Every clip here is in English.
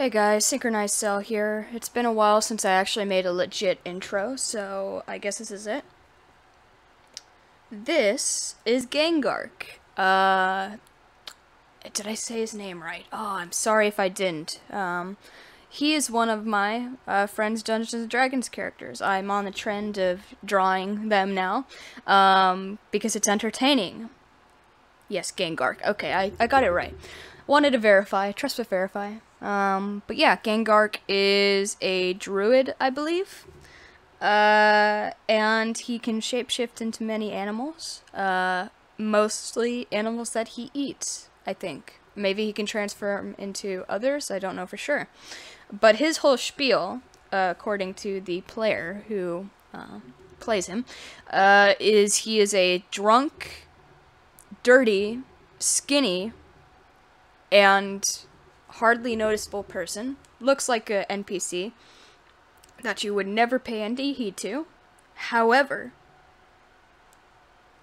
Hey guys, Synchronized Cell here. It's been a while since I actually made a legit intro, so I guess this is it. This is Ganegark. Did I say his name right? Oh, I'm sorry if I didn't. He is one of my friend's Dungeons & Dragons characters. I'm on the trend of drawing them now, because it's entertaining. Yes, Ganegark. Okay, I got it right. Wanted to verify. Trust but verify. But yeah, Ganegark is a druid, I believe, and he can shapeshift into many animals, mostly animals that he eats, I think. Maybe he can transform into others, I don't know for sure. But his whole spiel, according to the player who plays him, is he is a drunk, dirty, skinny, and hardly noticeable person, looks like a NPC that you would never pay any heed to. However,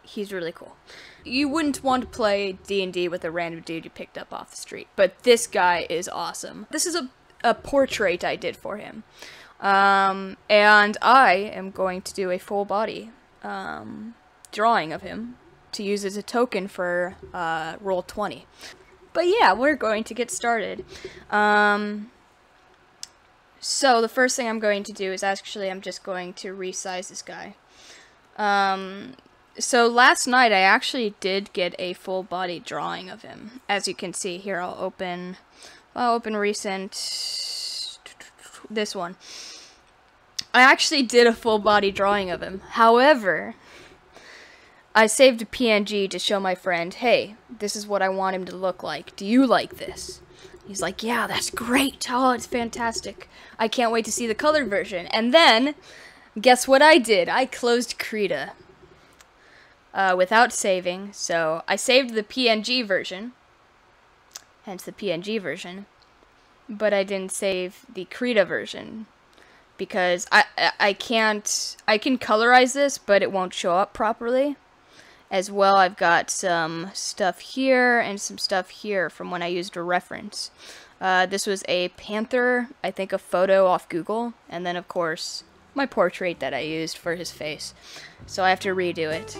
he's really cool. You wouldn't want to play D&D with a random dude you picked up off the street, but this guy is awesome. This is a portrait I did for him, and I am going to do a full body drawing of him to use as a token for Roll 20. But yeah, we're going to get started. So the first thing I'm going to do is actually I'm just going to resize this guy. So last night I actually did get a full body drawing of him. As you can see here, I'll open recent, this one. I actually did a full body drawing of him. However, I saved a PNG to show my friend, hey, this is what I want him to look like. Do you like this? He's like, yeah, that's great. Oh, it's fantastic. I can't wait to see the colored version. And then, guess what I did? I closed Krita without saving. So I saved the PNG version, hence the PNG version, but I didn't save the Krita version. Because I can colorize this, but it won't show up properly. As well, I've got some stuff here and some stuff here from when I used a reference. This was a panther, I think a photo off Google, and then of course my portrait that I used for his face. So I have to redo it.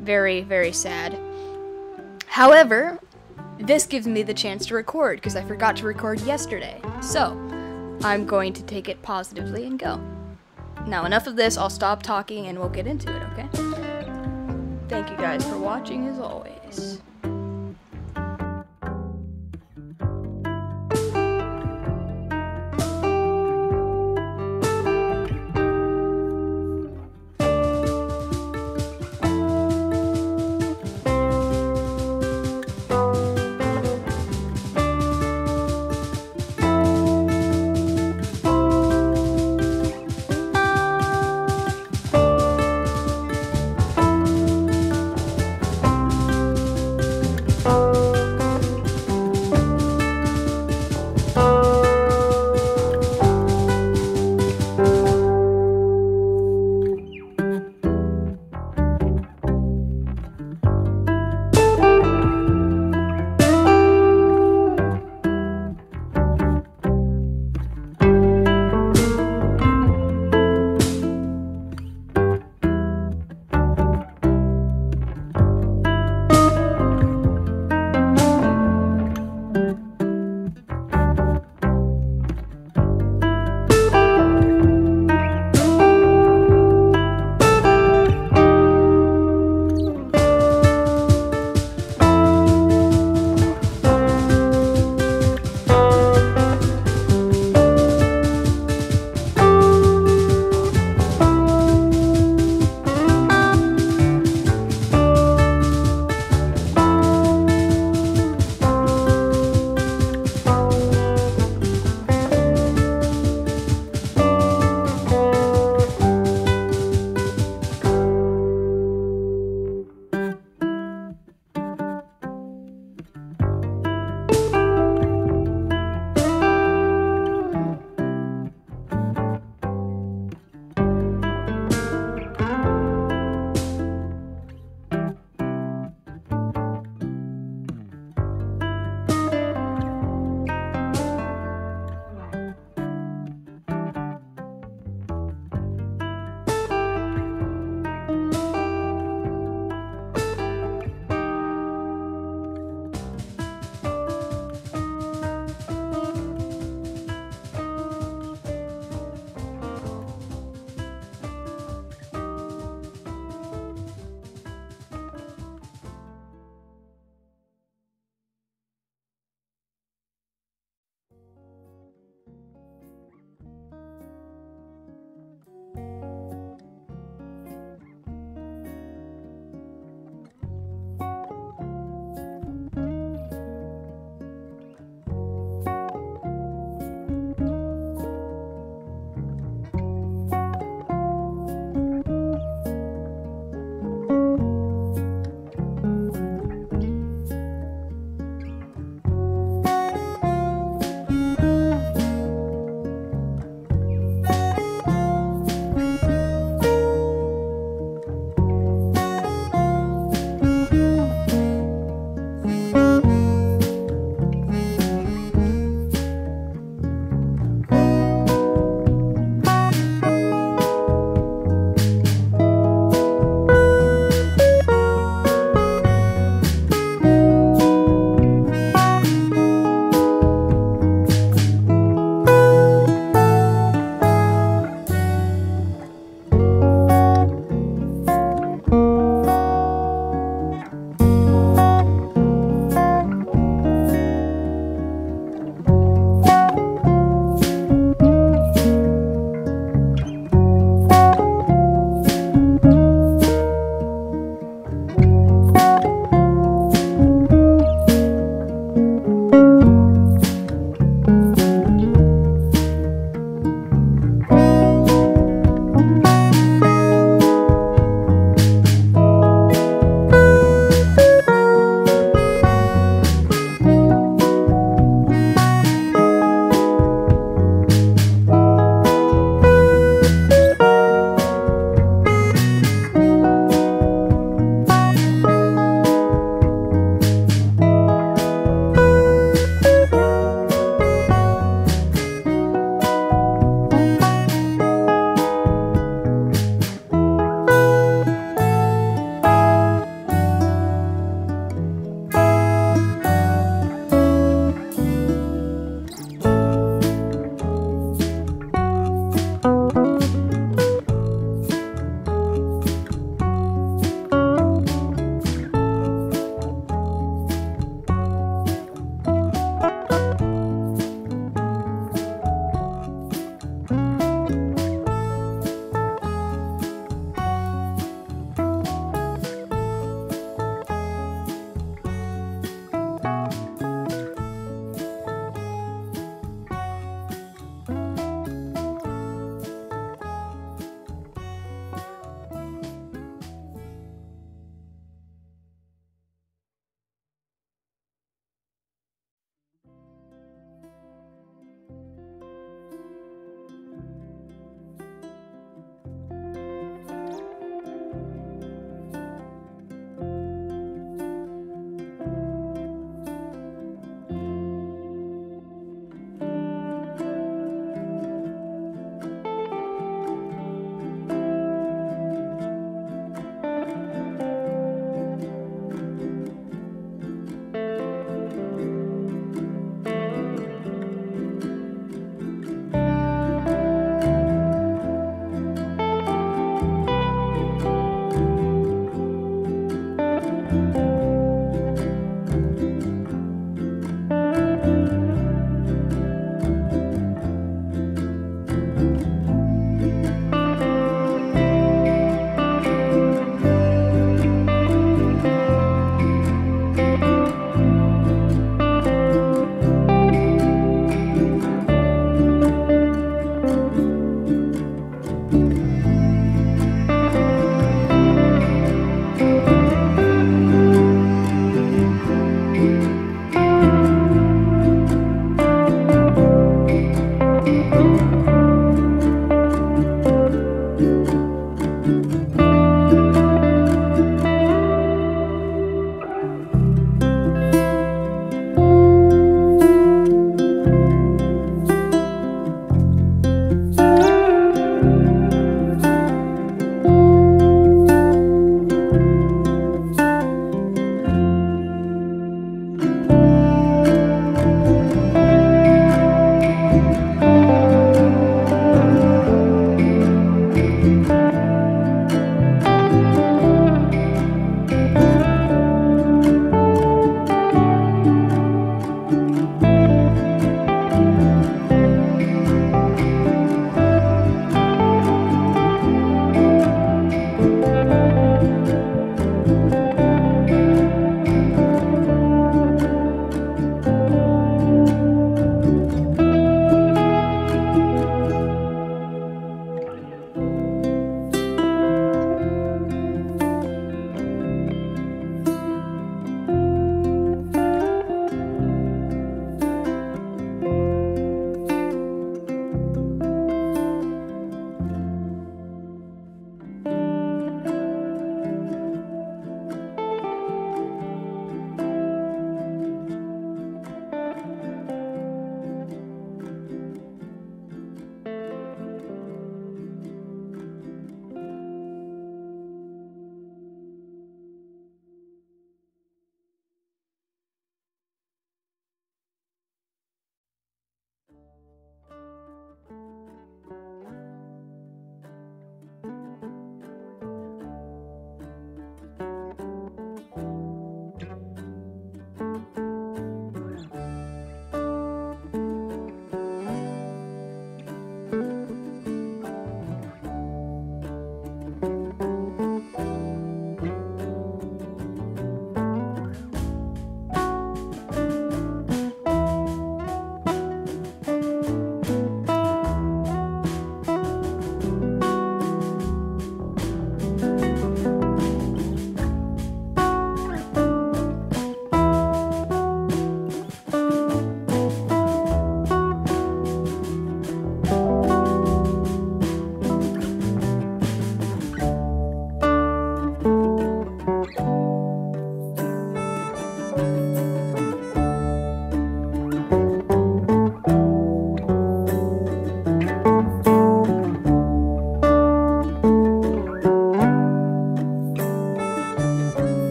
Very, very sad. However, this gives me the chance to record because I forgot to record yesterday. So I'm going to take it positively and go. Now enough of this, I'll stop talking and we'll get into it, okay? Thank you guys for watching, as always.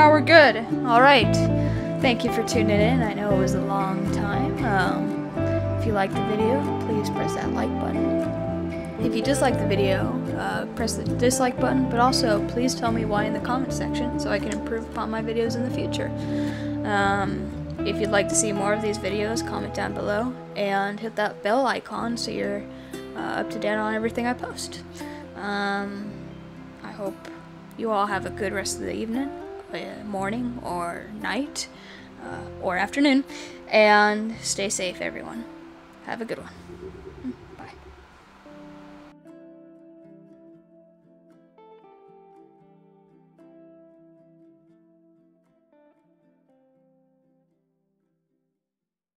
Now we're good. Alright. Thank you for tuning in. I know it was a long time. If you liked the video, please press that like button. If you dislike the video, press the dislike button, but also please tell me why in the comment section so I can improve upon my videos in the future. If you'd like to see more of these videos, comment down below and hit that bell icon so you're up to date on everything I post. I hope you all have a good rest of the evening, morning or night, or afternoon, and stay safe everyone. Have a good one.